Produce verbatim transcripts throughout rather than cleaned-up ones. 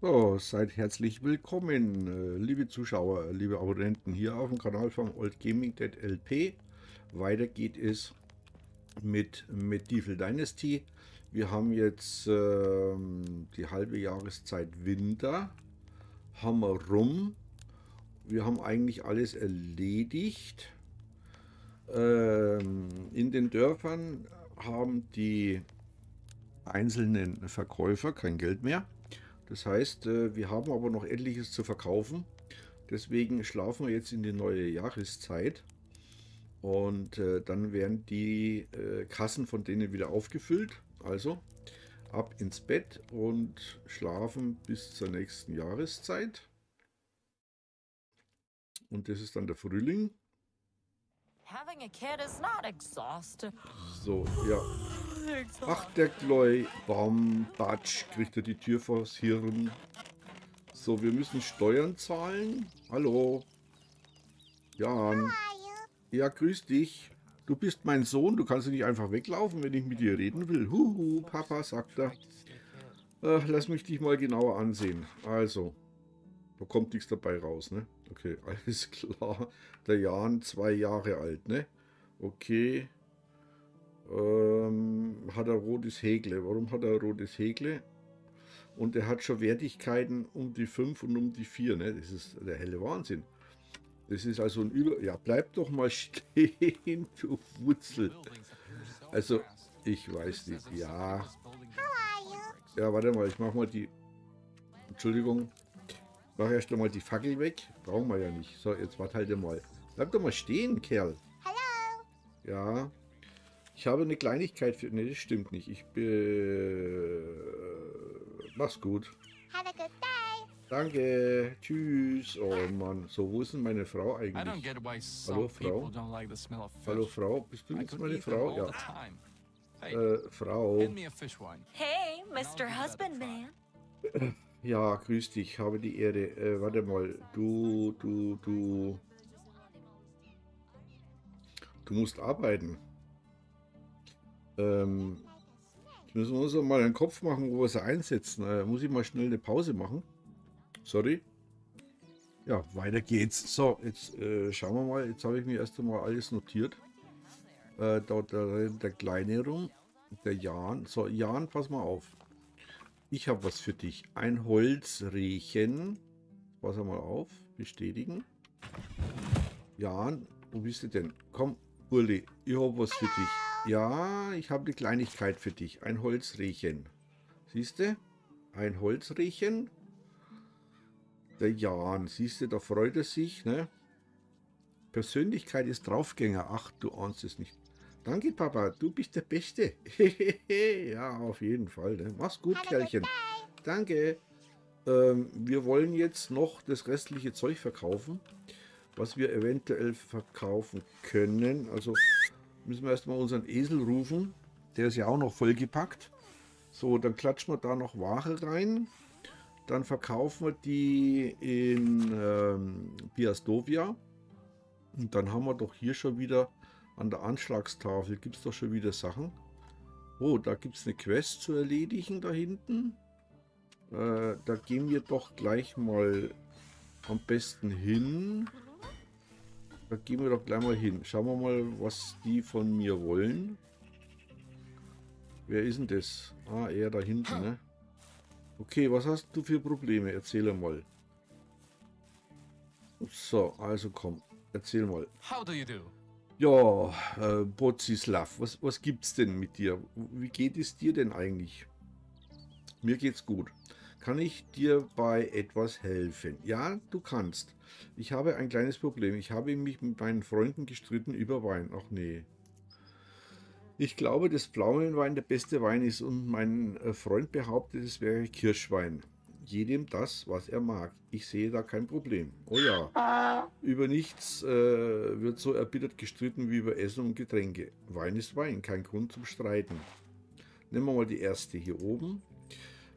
So, seid herzlich willkommen, liebe Zuschauer, liebe Abonnenten hier auf dem Kanal von OldGamingDadLP. Weiter geht es mit Medieval Dynasty. Wir haben jetzt ähm, die halbe Jahreszeit Winter, haben wir rum. Wir haben eigentlich alles erledigt. Ähm, in den Dörfern haben die einzelnen Verkäufer kein Geld mehr. Das heißt, wir haben aber noch etliches zu verkaufen. Deswegen schlafen wir jetzt in die neue Jahreszeit. Und dann werden die Kassen von denen wieder aufgefüllt. Also ab ins Bett und schlafen bis zur nächsten Jahreszeit. Und das ist dann der Frühling. So, ja. Ach, der Gleu, bam, batsch, kriegt er die Tür vors Hirn. So, wir müssen Steuern zahlen. Hallo. Jan. Ja, grüß dich. Du bist mein Sohn, du kannst nicht einfach weglaufen, wenn ich mit dir reden will. Huhu, Papa, sagt er. Äh, lass mich dich mal genauer ansehen. Also, da kommt nichts dabei raus, ne? Okay, alles klar. Der Jan, zwei Jahre alt, ne? Okay. Ähm, hat er rotes Häkle. Warum hat er rotes Häkle? Und er hat schon Wertigkeiten um die fünf und um die vier, ne? Das ist der helle Wahnsinn. Das ist also ein Über... Ja, bleib doch mal stehen, du Wutzel. Also, ich weiß nicht. Ja. Ja, warte mal, ich mach mal die... Entschuldigung. Ich mach erst mal die Fackel weg. Brauchen wir ja nicht. So, jetzt warte halt mal. Bleib doch mal stehen, Kerl. Hallo. Ja. Ich habe eine Kleinigkeit für... Ne, das stimmt nicht. Ich bin... Mach's gut. Have a good day. Danke. Tschüss. Oh Mann. So, wo ist denn meine Frau eigentlich? Hallo, Frau. Hallo, Frau. Bist du jetzt meine Frau? Ja. Äh, Frau. Hey, Mister Husbandman. Ja, grüß dich. Habe die Ehre. Äh, warte mal. Du, du, du... Du musst arbeiten. Ähm, jetzt müssen wir uns mal einen Kopf machen, wo wir sie einsetzen. Äh, muss ich mal schnell eine Pause machen. Sorry. Ja, weiter geht's. So, jetzt äh, schauen wir mal. Jetzt habe ich mir erst einmal alles notiert. Äh, da, da der Kleine rum. Der Jan. So, Jan, pass mal auf. Ich habe was für dich. Ein Holzriechen. Pass mal auf. Bestätigen. Jan, wo bist du denn? Komm, Uli, ich habe was für dich. Ja, ich habe eine Kleinigkeit für dich. Ein Holzriechen. Siehst du? Ein Holzriechen. Der Jan, siehst du, da freut er sich, ne? Persönlichkeit ist Draufgänger. Ach, du ahnst es nicht. Danke, Papa, du bist der Beste. Ja, auf jeden Fall, ne? Mach's gut, Kerlchen. Danke. Ähm, wir wollen jetzt noch das restliche Zeug verkaufen, was wir eventuell verkaufen können. Also... müssen wir erstmal unseren Esel rufen. Der ist ja auch noch vollgepackt. So, dann klatschen wir da noch Ware rein. Dann verkaufen wir die in ähm, Piastovia. Und dann haben wir doch hier schon wieder an der Anschlagstafel, gibt es doch schon wieder Sachen. Oh, da gibt es eine Quest zu erledigen da hinten. Äh, da gehen wir doch gleich mal am besten hin. Da gehen wir doch gleich mal hin. Schauen wir mal, was die von mir wollen. Wer ist denn das? Ah, er da hinten, ne? Okay, was hast du für Probleme? Erzähl mal. So, also komm. Erzähl mal. Ja, äh, Borislav, was, was gibt's denn mit dir? Wie geht es dir denn eigentlich? Mir geht's gut. Kann ich dir bei etwas helfen? Ja, du kannst. Ich habe ein kleines Problem. Ich habe mich mit meinen Freunden gestritten über Wein. Ach nee. Ich glaube, dass Pflaumenwein der beste Wein ist und mein Freund behauptet, es wäre Kirschwein. Jedem das, was er mag. Ich sehe da kein Problem. Oh ja. Über nichts äh, wird so erbittert gestritten wie über Essen und Getränke. Wein ist Wein, kein Grund zum Streiten. Nehmen wir mal die erste hier oben.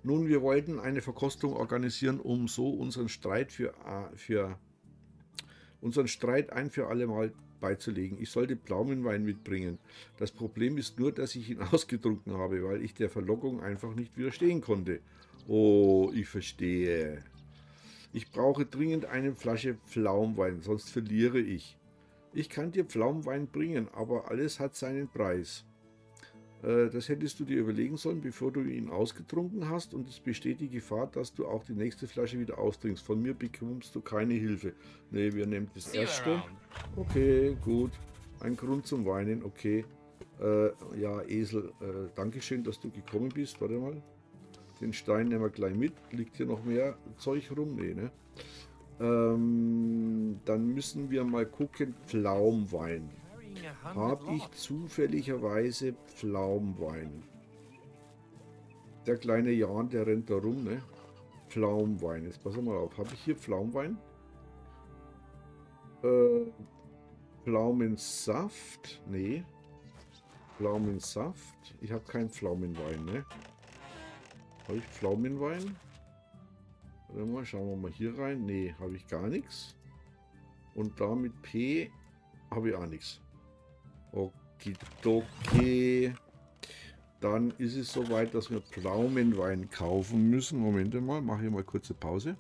Nun, wir wollten eine Verkostung organisieren, um so unseren Streit für, für unseren Streit ein für alle Mal beizulegen. Ich sollte Pflaumenwein mitbringen. Das Problem ist nur, dass ich ihn ausgetrunken habe, weil ich der Verlockung einfach nicht widerstehen konnte. Oh, ich verstehe. Ich brauche dringend eine Flasche Pflaumwein, sonst verliere ich. Ich kann dir Pflaumwein bringen, aber alles hat seinen Preis. Äh, das hättest du dir überlegen sollen, bevor du ihn ausgetrunken hast, und es besteht die Gefahr, dass du auch die nächste Flasche wieder austrinkst. Von mir bekommst du keine Hilfe. Ne, wir nehmen das erste. Okay, gut. Ein Grund zum Weinen, okay. Äh, ja, Esel, äh, Dankeschön, dass du gekommen bist. Warte mal. Den Stein nehmen wir gleich mit. Liegt hier noch mehr Zeug rum? Nee, ne? Ähm, dann müssen wir mal gucken. Pflaumwein. Habe ich zufälligerweise Pflaumwein? Der kleine Jan, der rennt da rum, ne? Pflaumwein. Jetzt pass mal auf. Habe ich hier Pflaumwein? Äh, Pflaumensaft? Nee. Pflaumensaft? Ich habe keinen Pflaumenwein, ne? Habe ich Pflaumenwein? Warte mal, schauen wir mal hier rein. Nee, habe ich gar nichts. Und da mit P habe ich auch nichts. Okidoki. Dann ist es soweit, dass wir Pflaumenwein kaufen müssen. Moment mal, mache ich mal kurze Pause.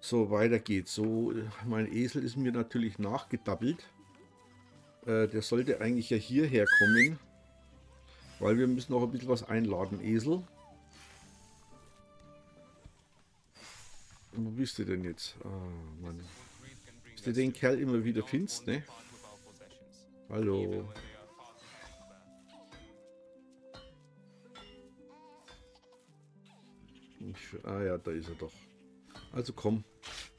So, weiter geht's. So, mein Esel ist mir natürlich nachgedappelt. Äh, der sollte eigentlich ja hierher kommen. Weil wir müssen noch ein bisschen was einladen, Esel. Wo bist du denn jetzt? Ah, Mann. Dass du den Kerl immer wieder findest, ne? Hallo. Ich, ah ja, da ist er doch. Also komm.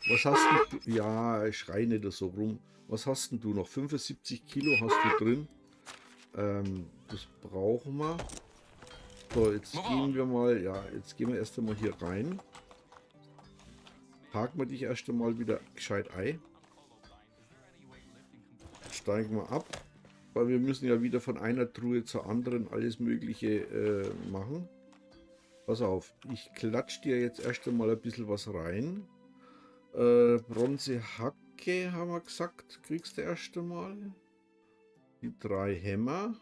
Was hast denn du? Ja, ich schreie nicht so rum. Was hast denn du noch? fünfundsiebzig Kilo hast du drin. Ähm, das brauchen wir. So, jetzt gehen wir mal. Ja, jetzt gehen wir erst einmal hier rein. Parken wir dich erst einmal wieder gescheit ein. Steigen wir ab, weil wir müssen ja wieder von einer Truhe zur anderen alles Mögliche äh, machen. Pass auf, ich klatsche dir jetzt erst einmal ein bisschen was rein. Äh, Bronzehacke haben wir gesagt, kriegst du erst einmal. Die drei Hämmer.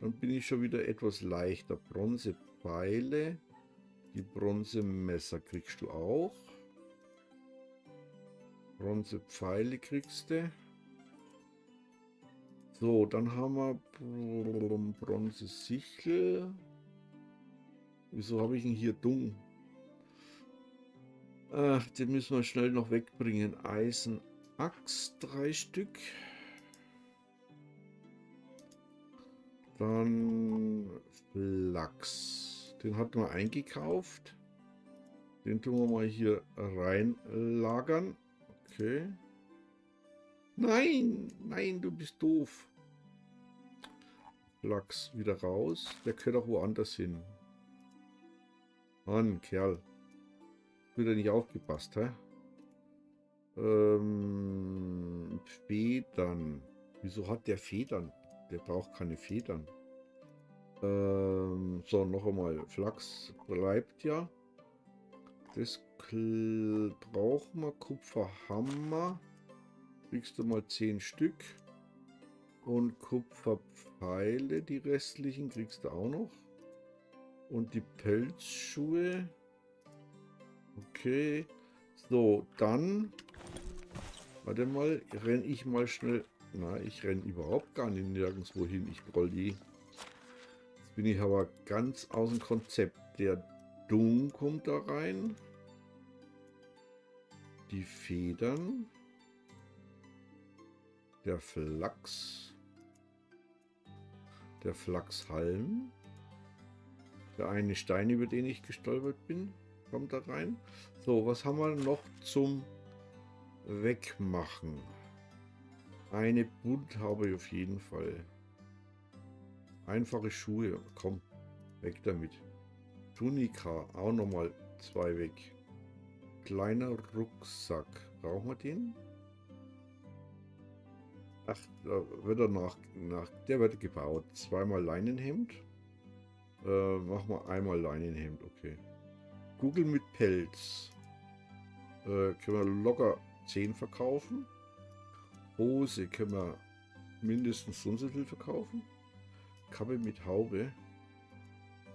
Dann bin ich schon wieder etwas leichter. Bronzepeile. Die Bronzemesser kriegst du auch. Bronzepfeile kriegst du. So, dann haben wir Bronzesichel. Wieso habe ich ihn hier dumm? Ach, den müssen wir schnell noch wegbringen. Eisenachs, drei Stück. Dann Flachs. Den hatten wir eingekauft. Den tun wir mal hier reinlagern. Okay. Nein, nein, du bist doof. Flachs wieder raus. Der gehört auch woanders hin. Mann, Kerl. Wieder nicht aufgepasst, hä? Ähm, Federn. Wieso hat der Federn? Der braucht keine Federn. So, noch einmal. Flachs bleibt ja. Das brauchen wir. Kupferhammer. Kriegst du mal zehn Stück. Und Kupferpfeile, die restlichen, kriegst du auch noch. Und die Pelzschuhe. Okay. So, dann. Warte mal, renne ich mal schnell. Nein, ich renne überhaupt gar nicht nirgendwo hin. Ich roll die. Bin ich aber ganz aus dem Konzept. Der Dung kommt da rein. Die Federn. Der Flachs. Der Flachshalm. Der eine Stein, über den ich gestolpert bin, kommt da rein. So, was haben wir noch zum Wegmachen? Eine Bunt habe ich auf jeden Fall. Einfache Schuhe, komm, weg damit. Tunika, auch nochmal zwei weg. Kleiner Rucksack, brauchen wir den? Ach, da wird er nach, nach, der wird gebaut. Zweimal Leinenhemd. Äh, machen wir einmal Leinenhemd, okay. Google mit Pelz. Äh, können wir locker zehn verkaufen. Hose können wir mindestens so viel verkaufen. Kappe mit Haube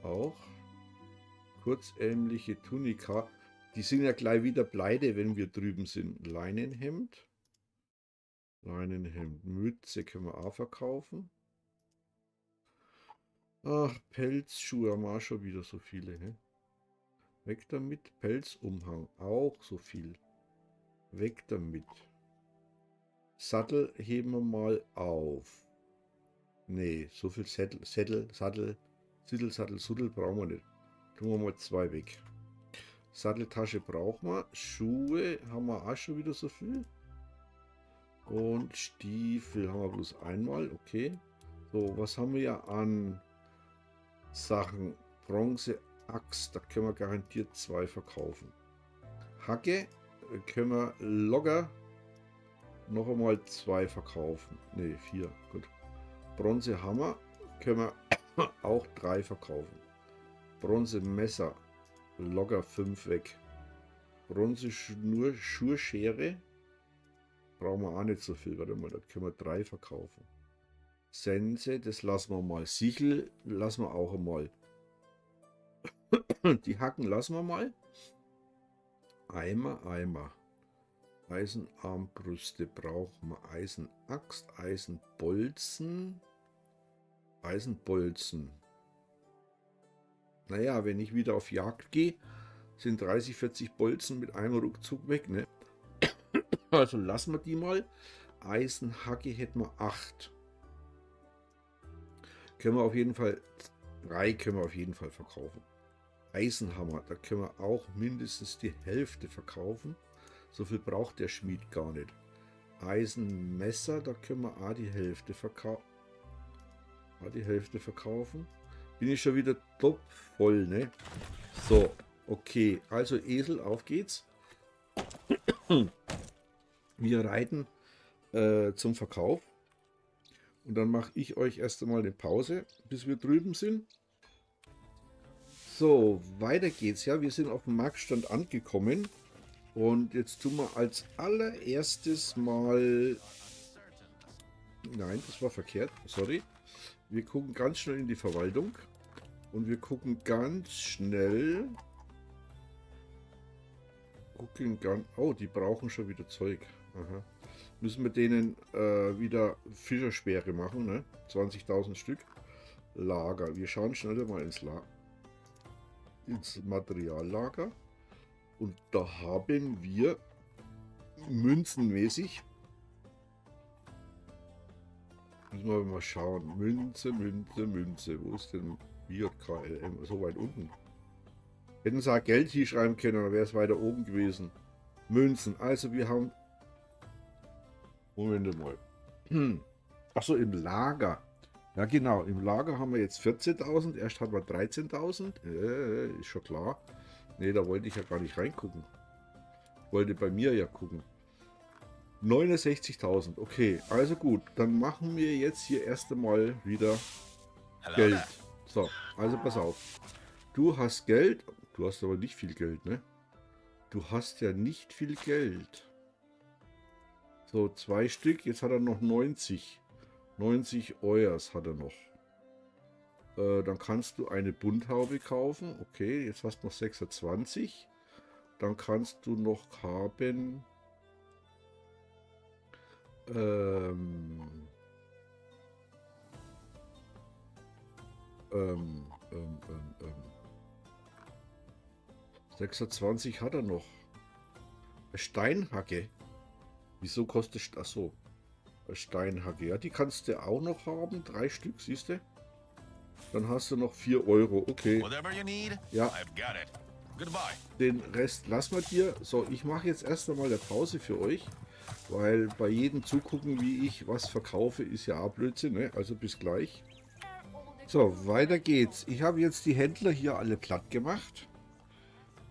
auch. kurzärmliche Tunika. Die sind ja gleich wieder pleite, wenn wir drüben sind. Leinenhemd. Leinenhemd. Mütze können wir auch verkaufen. Ach, Pelzschuhe haben auch schon wieder so viele. Ne? Weg damit. Pelzumhang. Auch so viel. Weg damit. Sattel heben wir mal auf. Nee, so viel Sättel, Sättel, Sattel, Sittel, Sattel, Suttel brauchen wir nicht. Tun wir mal zwei weg. Satteltasche brauchen wir. Schuhe haben wir auch schon wieder so viel. Und Stiefel haben wir bloß einmal. Okay. So, was haben wir ja an Sachen? Bronze, Axt, da können wir garantiert zwei verkaufen. Hacke können wir locker noch einmal zwei verkaufen. Ne, vier. Gut. Bronzehammer können wir auch drei verkaufen. Bronzemesser locker fünf weg. Bronzeschnur, Schuhschere brauchen wir auch nicht so viel. Warte mal, da können wir drei verkaufen. Sense, das lassen wir mal. Sichel lassen wir auch einmal. Die Hacken lassen wir mal. Eimer, Eimer. Eisenarmbrüste brauchen wir. Eisenaxt, Eisenbolzen. Eisenbolzen. Naja, wenn ich wieder auf Jagd gehe, sind dreißig, vierzig Bolzen mit einem Ruckzug weg. Ne? Also lassen wir die mal. Eisenhacke hätten wir acht. Können wir auf jeden Fall, drei können wir auf jeden Fall verkaufen. Eisenhammer, da können wir auch mindestens die Hälfte verkaufen. So viel braucht der Schmied gar nicht. Eisenmesser, da können wir auch die Hälfte verkaufen. Die Hälfte verkaufen. Bin ich schon wieder top voll, ne? So, okay. Also Esel, auf geht's. Wir reiten äh, zum Verkauf. Und dann mache ich euch erst einmal eine Pause, bis wir drüben sind. So, weiter geht's. Ja, wir sind auf dem Marktstand angekommen. Und jetzt tun wir als allererstes mal... Nein, das war verkehrt. Sorry. Wir gucken ganz schnell in die Verwaltung. Und wir gucken ganz schnell... Gucken ganz... Oh, die brauchen schon wieder Zeug. Aha. Müssen wir denen äh, wieder Fischerspeere machen, ne? zwanzigtausend Stück. Lager. Wir schauen schneller mal ins, La ins Materiallager. Und da haben wir münzenmäßig. Müssen wir mal schauen. Münze, Münze, Münze. Wo ist denn Bier K L M? So weit unten. Hätten sie auch Geld hier schreiben können, dann wäre es weiter oben gewesen. Münzen. Also wir haben... Moment mal. Achso, im Lager. Ja genau, im Lager haben wir jetzt vierzehntausend. Erst hatten wir dreizehntausend. Äh, ist schon klar. Ne, da wollte ich ja gar nicht reingucken. Wollte bei mir ja gucken. neunundsechzigtausend. Okay, also gut. Dann machen wir jetzt hier erst einmal wieder Geld. So, also pass auf. Du hast Geld. Du hast aber nicht viel Geld, ne? Du hast ja nicht viel Geld. So, zwei Stück. Jetzt hat er noch neunzig. neunzig Euros hat er noch. Äh, dann kannst du eine Bunthaube kaufen. Okay, jetzt hast du noch sechsundzwanzig. Dann kannst du noch haben... Ähm, ähm, ähm, ähm, ähm. sechsundzwanzig hat er noch. Eine Steinhacke. Wieso kostet das so? Steinhacke. Ja, die kannst du auch noch haben. Drei Stück, siehst du? Dann hast du noch vier Euro. Okay. Ja. Den Rest lassen wir dir. So, ich mache jetzt erst einmal eine Pause für euch. Weil bei jedem zugucken, wie ich was verkaufe, ist ja auch Blödsinn. Ne? Also bis gleich. So, weiter geht's. Ich habe jetzt die Händler hier alle platt gemacht.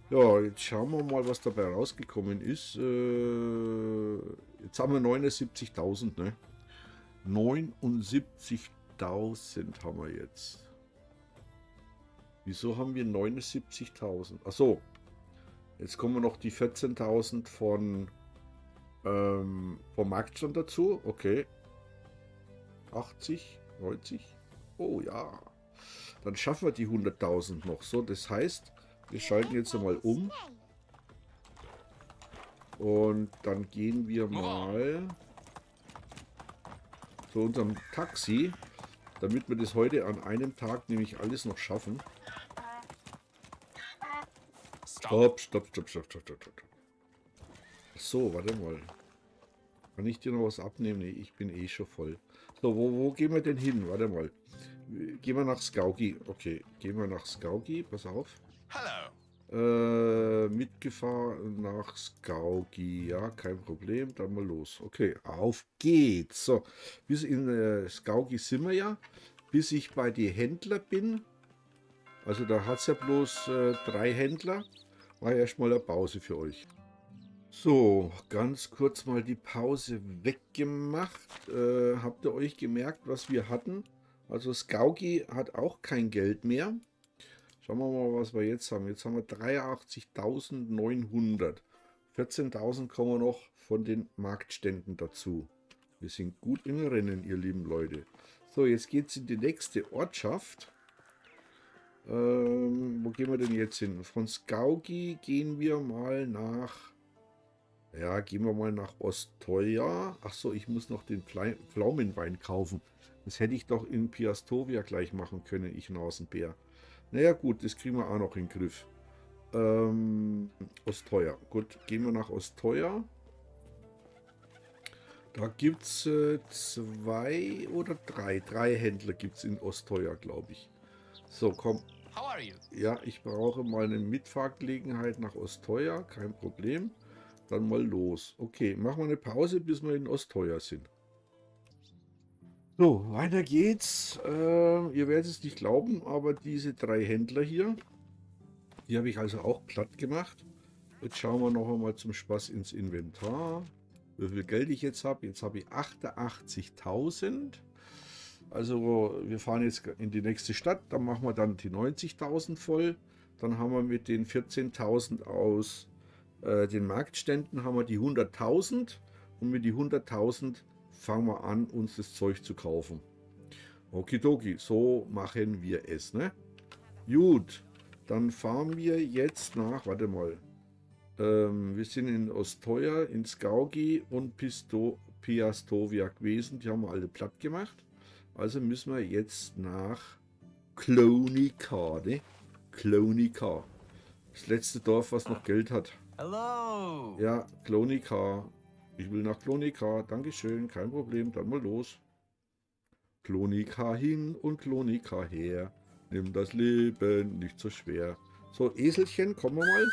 Ja, jetzt schauen wir mal, was dabei rausgekommen ist. Äh, jetzt haben wir neunundsiebzigtausend, ne? neunundsiebzigtausend haben wir jetzt. Wieso haben wir neunundsiebzigtausend? Achso, jetzt kommen noch die vierzehntausend von ähm, vom Marktstand dazu. Okay. achtzig, neunzig. Oh ja. Dann schaffen wir die hunderttausend noch. So, das heißt... Wir schalten jetzt nochmal um. Und dann gehen wir mal zu unserem Taxi, damit wir das heute an einem Tag nämlich alles noch schaffen. Stopp, stopp, stopp, stopp, stopp, stopp, stopp. So, warte mal. Kann ich dir noch was abnehmen? Nee, ich bin eh schon voll. So, wo, wo gehen wir denn hin? Warte mal. Gehen wir nach Skauki. Okay, gehen wir nach Skauki. Pass auf. Hallo. Äh, Mitgefahr nach Skauki. Ja, kein Problem. Dann mal los. Okay, auf geht's. So, bis in äh, Skauki sind wir ja. Bis ich bei den Händlern bin. Also da hat es ja bloß äh, drei Händler. War ja erstmal eine Pause für euch. So, ganz kurz mal die Pause weggemacht. Äh, habt ihr euch gemerkt, was wir hatten? Also Skauki hat auch kein Geld mehr. Schauen wir mal, was wir jetzt haben. Jetzt haben wir dreiundachtzigtausendneunhundert. vierzehntausend kommen noch von den Marktständen dazu. Wir sind gut im Rennen, ihr lieben Leute. So, jetzt geht es in die nächste Ortschaft. Ähm, wo gehen wir denn jetzt hin? Von Skauki gehen wir mal nach... Ja, gehen wir mal nach Ostoja. Achso, ich muss noch den Pflaumenwein kaufen. Das hätte ich doch in Piastovia gleich machen können, ich Nasenbär. Naja gut, das kriegen wir auch noch in den Griff. Ähm, Osteuer. Gut, gehen wir nach Osteuer. Da gibt es äh, zwei oder drei. Drei Händler gibt es in Osteuer, glaube ich. So, komm. Ja, ich brauche mal eine Mitfahrgelegenheit nach Osteuer. Kein Problem. Dann mal los. Okay, machen wir eine Pause, bis wir in Osteuer sind. So, weiter geht's. Äh, ihr werdet es nicht glauben, aber diese drei Händler hier, die habe ich also auch platt gemacht. Jetzt schauen wir noch einmal zum Spaß ins Inventar, wie viel Geld ich jetzt habe. Jetzt habe ich achtundachtzigtausend. Also wir fahren jetzt in die nächste Stadt, dann machen wir dann die neunzigtausend voll. Dann haben wir mit den vierzehntausend aus den Marktständen haben wir die hunderttausend und mit die hunderttausend fangen wir an, uns das Zeug zu kaufen. Okidoki, so machen wir es, ne? Gut, dann fahren wir jetzt nach, warte mal, ähm, wir sind in Osteuer, in Skauki und Pisto, Piastovia gewesen, die haben wir alle platt gemacht. Also müssen wir jetzt nach Klonika, ne? Klonika, das letzte Dorf, was noch Geld hat. Hallo! Ja, Klonika. Ich will nach Klonika. Dankeschön, kein Problem. Dann mal los. Klonika hin und Klonika her. Nimm das Leben nicht so schwer. So, Eselchen, kommen wir mal.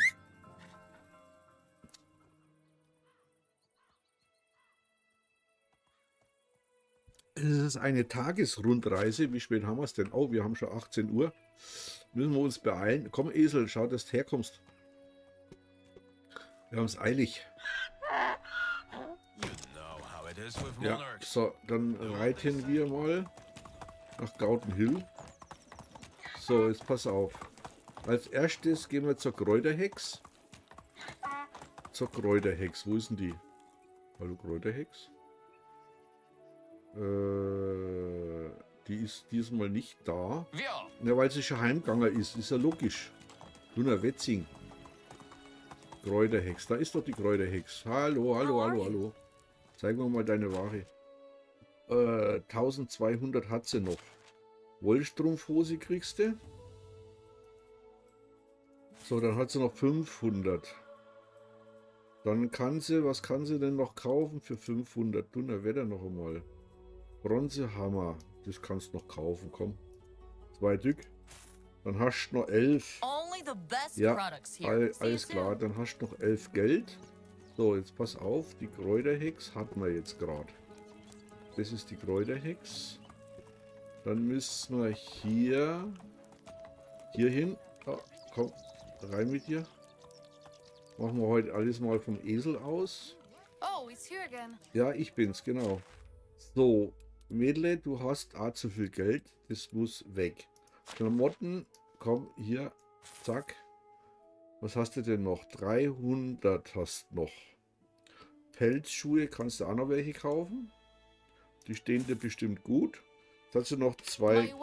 Es ist eine Tagesrundreise. Wie spät haben wir es denn? Oh, wir haben schon achtzehn Uhr. Müssen wir uns beeilen. Komm, Esel, schau, dass du herkommst. Wir haben es eilig. Ja, so, dann reiten wir mal nach Gauten Hill. So, jetzt pass auf. Als erstes gehen wir zur Kräuterhex. Zur Kräuterhex. Wo ist denn die? Hallo Kräuterhex? Äh, die ist diesmal nicht da. Ja, weil sie schon heimgegangen ist. Ist ja logisch. Luna Wetzing. Kräuterhex. Da ist doch die Kräuterhex. Hallo, hallo, hallo, hallo. Zeig mir mal deine Ware. Äh, zwölfhundert hat sie noch. Wollstrumpfhose kriegst du. So, dann hat sie noch fünfhundert. Dann kann sie, was kann sie denn noch kaufen für fünfhundert? Dünner Wetter noch einmal. Bronzehammer. Das kannst du noch kaufen, komm. Zwei Stück. Dann hast du noch elf. Ja, all, alles klar. Dann hast du noch elf Geld. So, jetzt pass auf. Die Kräuterhex hatten wir jetzt gerade. Das ist die Kräuterhex. Dann müssen wir hier... Hier hin. Oh, komm, rein mit dir. Machen wir heute alles mal vom Esel aus. Ja, ich bin's, genau. So, Mädle, du hast auch zu viel Geld. Das muss weg. Klamotten, komm, hier, zack. Was hast du denn noch? dreihundert hast noch. Pelzschuhe, kannst du auch noch welche kaufen? Die stehen dir bestimmt gut. Jetzt hat sie noch zwei,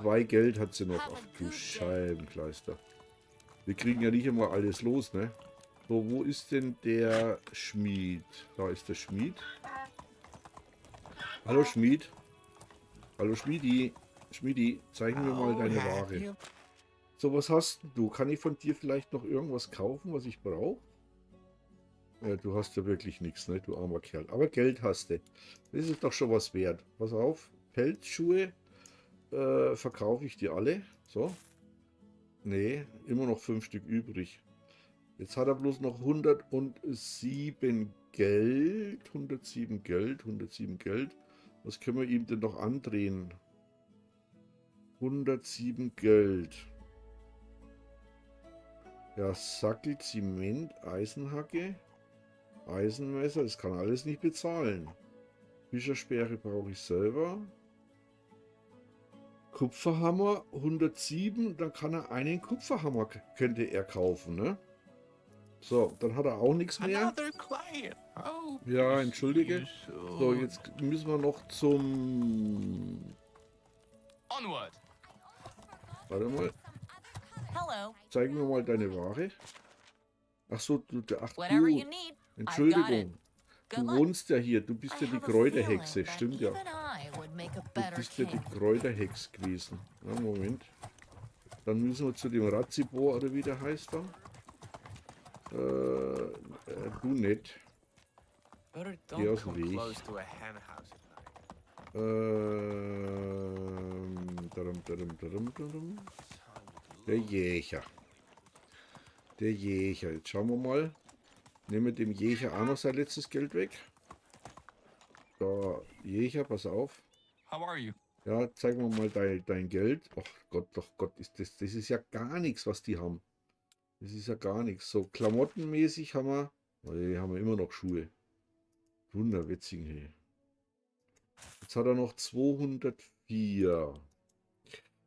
zwei Geld hat sie noch. Ach du Scheibenkleister. Wir kriegen ja nicht immer alles los, ne? So, wo ist denn der Schmied? Da ist der Schmied. Hallo Schmied. Hallo Schmiedi. Schmiedi, zeigen wir mal deine Ware. So, was hast du? Kann ich von dir vielleicht noch irgendwas kaufen, was ich brauche? Ja, du hast ja wirklich nichts, ne? Du armer Kerl. Aber Geld hast du. Das ist doch schon was wert. Pass auf, Pelzschuhe äh, verkaufe ich dir alle. So. Nee, immer noch fünf Stück übrig. Jetzt hat er bloß noch hundertsieben Geld. hundertsieben Geld, hundertsieben Geld. Was können wir ihm denn noch andrehen? hundertsieben Geld. Ja, Sackel, Zement, Eisenhacke, Eisenmesser, das kann alles nicht bezahlen. Fischersperre brauche ich selber. Kupferhammer, hundertsieben, dann kann er einen Kupferhammer, könnte er kaufen, ne? So, dann hat er auch nichts mehr. Ja, entschuldige. So, jetzt müssen wir noch zum... Warte mal. Zeigen wir mal deine Ware. Ach so, du, ach du. Entschuldigung. Du wohnst ja hier. Du bist ja die Kräuterhexe. Stimmt ja. Du bist ja die Kräuterhex gewesen. Ja, Moment. Dann müssen wir zu dem Ratzibor, oder wie der heißt da. Äh, äh, du nicht. Geh aus dem Weg. Ähm, darum, darum, darum, darum. Der Jäger. Der Jäger. Jetzt schauen wir mal. Nehmen wir dem Jäger auch noch sein letztes Geld weg. Da, Jäger, pass auf. Ja, zeig mir mal dein, dein Geld. Ach Gott, doch Gott, ist das, das ist ja gar nichts, was die haben. Das ist ja gar nichts. So, klamottenmäßig haben wir... Oh, hier haben wir immer noch Schuhe. Wunderwitzig, hey. Jetzt hat er noch zweihundertvier.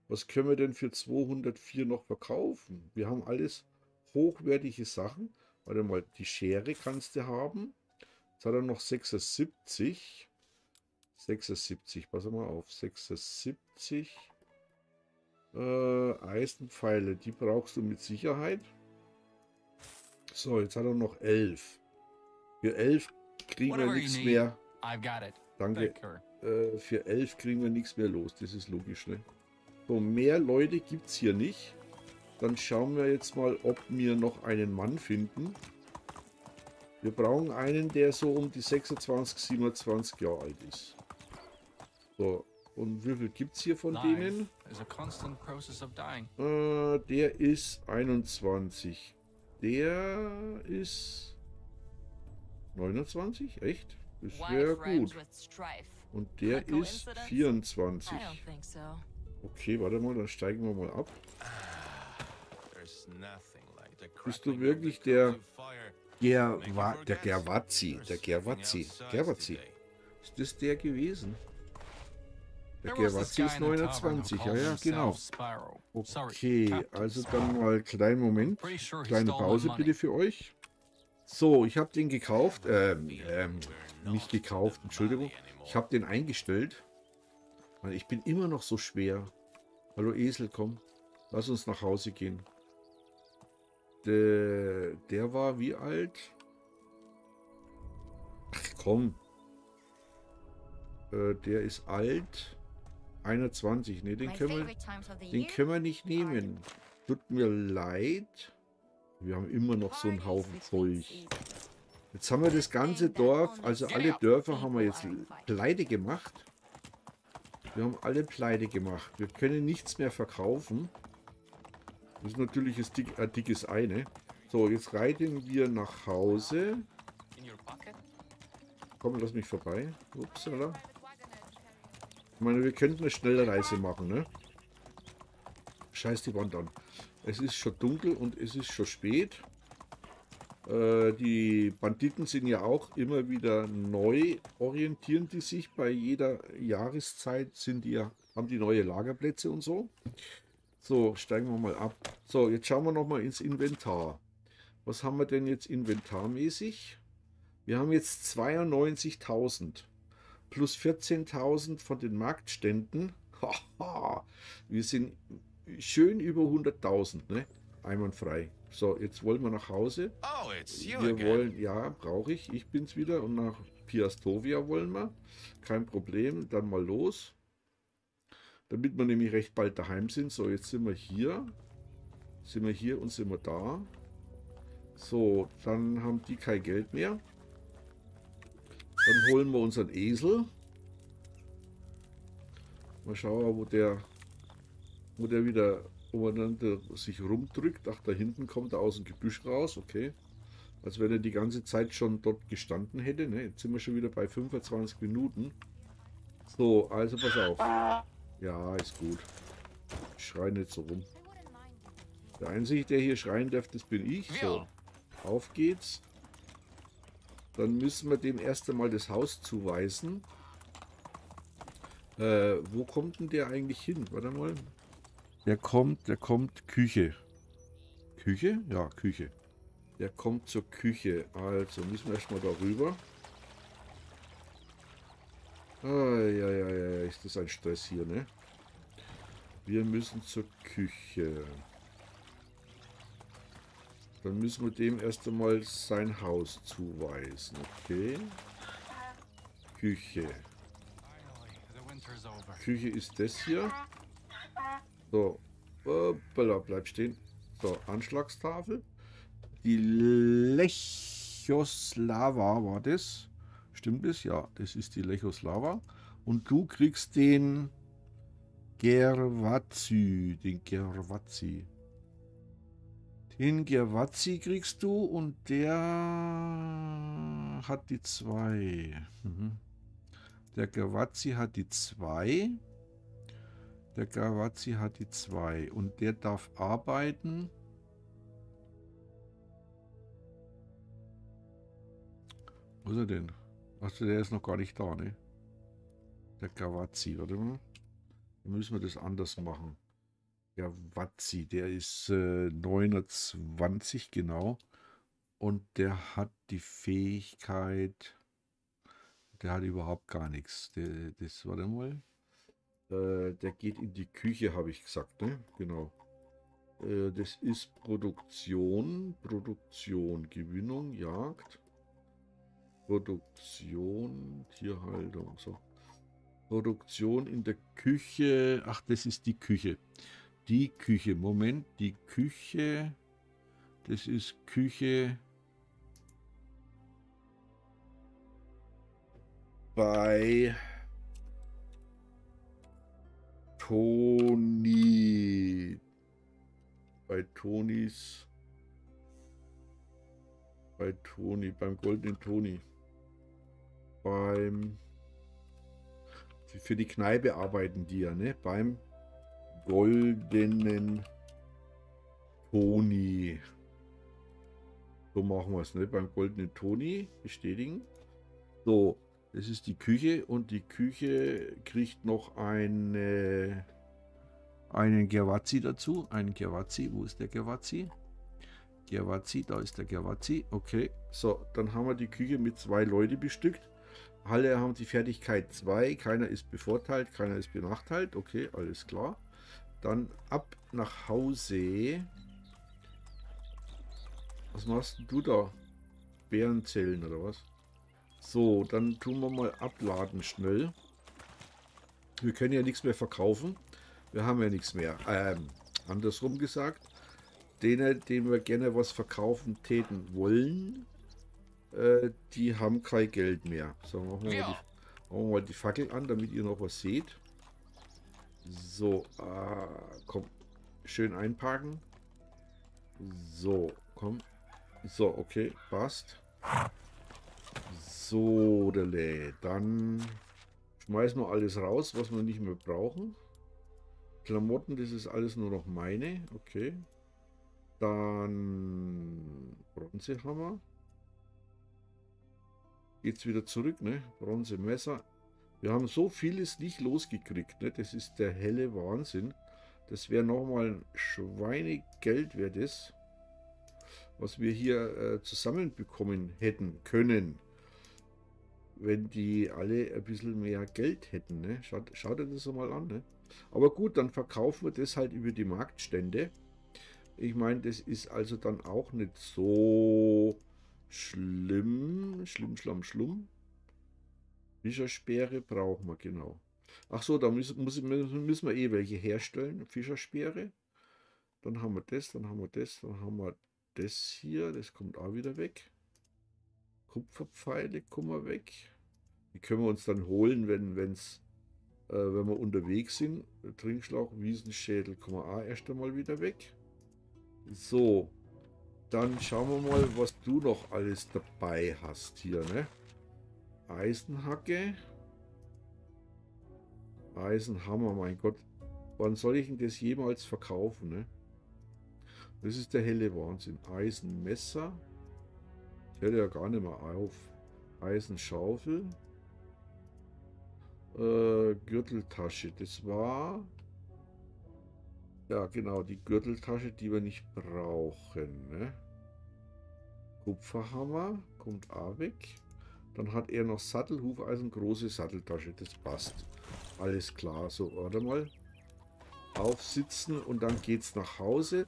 Was können wir denn für zweihundertvier noch verkaufen? Wir haben alles hochwertige Sachen. Warte mal, die Schere kannst du haben. Jetzt hat er noch sechsundsiebzig. sechsundsiebzig, pass mal auf. sechsundsiebzig. Äh, Eisenpfeile, die brauchst du mit Sicherheit. So, jetzt hat er noch elf. Für elf kriegen wir nichts mehr. Danke. Äh, für elf kriegen wir nichts mehr los. Das ist logisch, ne? So, mehr Leute gibt es hier nicht. Dann schauen wir jetzt mal, ob wir noch einen Mann finden. Wir brauchen einen, der so um die sechsundzwanzig, siebenundzwanzig Jahre alt ist. So, und wie viel gibt es hier von denen? Äh, der ist einundzwanzig. Der ist neunundzwanzig? Echt? Das wäre gut. Und der ist vierundzwanzig. Okay, warte mal, dann steigen wir mal ab. Bist du wirklich der Gerwa, der Gervazy, der Gervazy, Gervazy? Ist das der gewesen? Der Gervazy ist neunundzwanzig, ja, ja, genau. Okay, also dann mal einen kleinen Moment, kleine Pause bitte für euch. So, ich habe den gekauft, ähm, ähm, nicht gekauft, Entschuldigung, ich habe den eingestellt. Ich bin immer noch so schwer. Hallo Esel, komm. Lass uns nach Hause gehen. Der, der war wie alt? Ach komm. Äh, der ist alt. einundzwanzig. Ne, den können wir, den können wir nicht nehmen. Tut mir leid. Wir haben immer noch so einen Haufen Zeug. Jetzt haben wir das ganze Dorf, also alle Dörfer haben wir jetzt pleite gemacht. Wir haben alle pleite gemacht. Wir können nichts mehr verkaufen. Das ist natürlich ein, dick, ein dickes Ei, ne? So, jetzt reiten wir nach Hause. Komm, lass mich vorbei. Upsala. Ich meine, wir könnten eine schnelle Reise machen, ne? Scheiß die Wand an. Es ist schon dunkel und es ist schon spät. Äh, die Banditen sind ja auch immer wieder neu, orientieren die sich. Bei jeder Jahreszeit sind die, haben die neue Lagerplätze und so. So, steigen wir mal ab. So, jetzt schauen wir nochmal ins Inventar. Was haben wir denn jetzt inventarmäßig? Wir haben jetzt zweiundneunzigtausend plus vierzehntausend von den Marktständen. Haha, wir sind schön über hunderttausend, ne? einwandfrei. So, jetzt wollen wir nach Hause. Oh, it's you wir again. wollen, ja, brauche ich. Ich bin's wieder. Und nach Piastovia wollen wir. Kein Problem. Dann mal los. Damit wir nämlich recht bald daheim sind. So, jetzt sind wir hier. Sind wir hier und sind wir da. So, dann haben die kein Geld mehr. Dann holen wir unseren Esel. Mal schauen, wo der, wo der wieder umeinander sich rumdrückt. Ach, da hinten kommt er aus dem Gebüsch raus. Okay. Als wenn er die ganze Zeit schon dort gestanden hätte. Ne? Jetzt sind wir schon wieder bei fünfundzwanzig Minuten. So, also pass auf. Ja, ist gut. Ich schreie nicht so rum. Der Einzige, der hier schreien darf, das bin ich. So, auf geht's. Dann müssen wir dem erst einmal das Haus zuweisen. Äh, wo kommt denn der eigentlich hin? Warte mal. Der kommt, der kommt Küche. Küche? Ja, Küche. Der kommt zur Küche. Also müssen wir erstmal darüber. Ah, ja, ja, ja, ist das ein Stress hier, ne? Wir müssen zur Küche. Dann müssen wir dem erst einmal sein Haus zuweisen. Okay. Küche. Küche ist das hier. So. Hoppala, bleib stehen. So, Anschlagstafel. Die Lechosław war das. Stimmt es? Ja, das ist die Lechosław. Und du kriegst den Gervazy. Den Gervazy. Den Gervazy kriegst du und der hat die zwei. Mhm. Der Gervazy hat die zwei. Der Gervazy hat die zwei. Und der darf arbeiten. Wo ist er denn? Achso, der ist noch gar nicht da, ne? Der Gervazy, warte mal. Dann müssen wir das anders machen. Der Gervazy, der ist äh, neunundzwanzig, genau. Und der hat die Fähigkeit... Der hat überhaupt gar nichts. Der, das war der mal. Äh, der geht in die Küche, habe ich gesagt, ne? Genau. Äh, das ist Produktion. Produktion, Gewinnung, Jagd. Produktion, Tierhaltung. So. Produktion in der Küche. Ach, das ist die Küche. Die Küche. Moment, die Küche. Das ist Küche. Bei Toni, bei Tonis, bei Toni, beim goldenen Toni, beim, für die Kneipe arbeiten die ja, ne, beim goldenen Toni, so machen wir es, ne, beim goldenen Toni, bestätigen, so. Das ist die Küche und die Küche kriegt noch eine, einen Gervazy dazu. Einen Gervazy, wo ist der Gervazy? Gervazy, da ist der Gervazy. Okay, so, dann haben wir die Küche mit zwei Leuten bestückt. Alle haben die Fertigkeit zwei, keiner ist bevorteilt, keiner ist benachteiligt. Okay, alles klar. Dann ab nach Hause. Was machst du da? Bärenzellen oder was? So, dann tun wir mal abladen schnell. Wir können ja nichts mehr verkaufen. Wir haben ja nichts mehr. Ähm, andersrum gesagt, denen, denen wir gerne was verkaufen täten wollen, äh, die haben kein Geld mehr. So, machen wir, ja. mal die, machen wir mal die Fackel an, damit ihr noch was seht. So, äh, komm, schön einparken. So, komm. So, okay, passt. So, dann schmeißen wir alles raus, was wir nicht mehr brauchen. Klamotten, das ist alles nur noch meine. Okay. Dann Bronzehammer. Geht's wieder zurück, ne? Bronzemesser. Wir haben so vieles nicht losgekriegt, ne? Das ist der helle Wahnsinn. Das wäre nochmal ein Schweinegeld, wäre das, was wir hier äh, zusammenbekommen hätten können. Wenn die alle ein bisschen mehr Geld hätten. Ne? Schaut, schaut euch das mal an. Ne? Aber gut, dann verkaufen wir das halt über die Marktstände. Ich meine, das ist also dann auch nicht so schlimm. Schlimm, schlamm, schlumm. Fischerspeere brauchen wir, genau. Ach so, da müssen, müssen wir eh welche herstellen. Fischerspeere. Dann haben wir das, dann haben wir das, dann haben wir das hier. Das kommt auch wieder weg. Kupferpfeile kommen wir weg. Die können wir uns dann holen, wenn, wenn's, äh, wenn wir unterwegs sind. Trinkschlauch, Wiesenschädel kommen wir auch erst einmal wieder weg. So, dann schauen wir mal, was du noch alles dabei hast hier, ne? Eisenhacke. Eisenhammer, mein Gott. Wann soll ich denn das jemals verkaufen, ne? Das ist der helle Wahnsinn. Eisenmesser. Ich hätte ja gar nicht mehr auf. Eisenschaufel. Äh, Gürteltasche. Das war... Ja, genau, die Gürteltasche, die wir nicht brauchen, ne? Kupferhammer. Kommt auch weg. Dann hat er noch Sattel, Hufeisen, große Satteltasche. Das passt. Alles klar. So, warte mal. Aufsitzen und dann geht's nach Hause.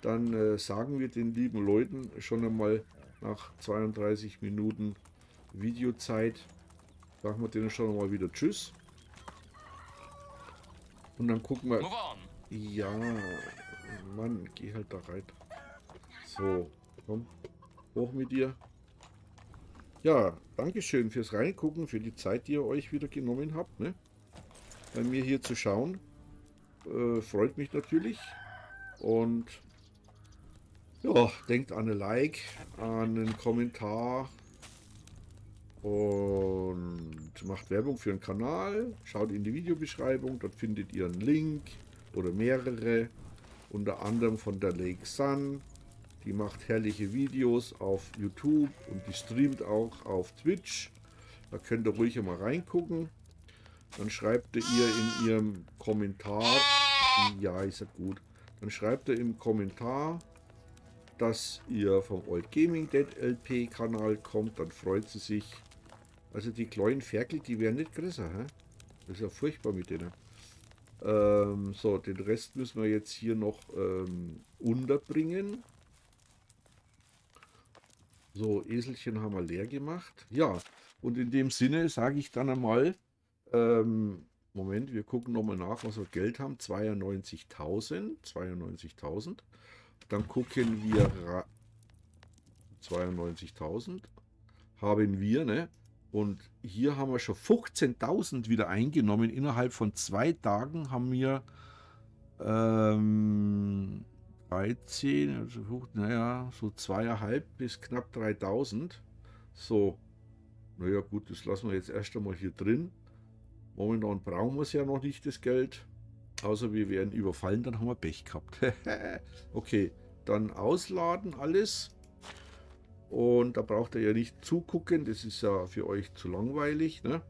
Dann äh, sagen wir den lieben Leuten schon einmal nach zweiunddreißig Minuten Videozeit, sagen wir denen schon einmal wieder Tschüss. Und dann gucken wir... Ja, Mann, geh halt da rein. So, komm, hoch mit dir. Ja, Dankeschön fürs Reingucken, für die Zeit, die ihr euch wieder genommen habt, ne? Bei mir hier zu schauen. Äh, freut mich natürlich und ja, denkt an ein Like, an einen Kommentar und macht Werbung für den Kanal. Schaut in die Videobeschreibung, dort findet ihr einen Link oder mehrere, unter anderem von der Lake Sun. Die macht herrliche Videos auf YouTube und die streamt auch auf Twitch. Da könnt ihr ruhig mal reingucken. Dann schreibt ihr in ihrem Kommentar, ja, ist ja gut, dann schreibt ihr im Kommentar, dass ihr vom OldGamingDadLP Kanal kommt, dann freut sie sich. Also die kleinen Ferkel, die werden nicht größer, hä? Das ist ja furchtbar mit denen. Ähm, so, den Rest müssen wir jetzt hier noch ähm, unterbringen. So, Eselchen haben wir leer gemacht. Ja, und in dem Sinne sage ich dann einmal, Moment, wir gucken nochmal nach, was wir Geld haben. zweiundneunzigtausend. zweiundneunzigtausend. Dann gucken wir... zweiundneunzigtausend haben wir, ne? Und hier haben wir schon fünfzehntausend wieder eingenommen. Innerhalb von zwei Tagen haben wir ähm, dreizehn, also, naja, so zweieinhalb bis knapp dreitausend. So, naja gut, das lassen wir jetzt erst einmal hier drin. Momentan brauchen wir es ja noch nicht, das Geld. Außer wir werden überfallen, dann haben wir Pech gehabt. Okay, dann ausladen alles. Und da braucht ihr ja nicht zugucken, das ist ja für euch zu langweilig, ne?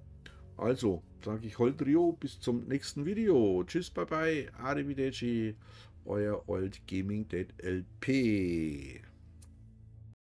Also, sage ich Holdrio, bis zum nächsten Video. Tschüss, bye bye, arrivederci, euer OldGamingDadLP.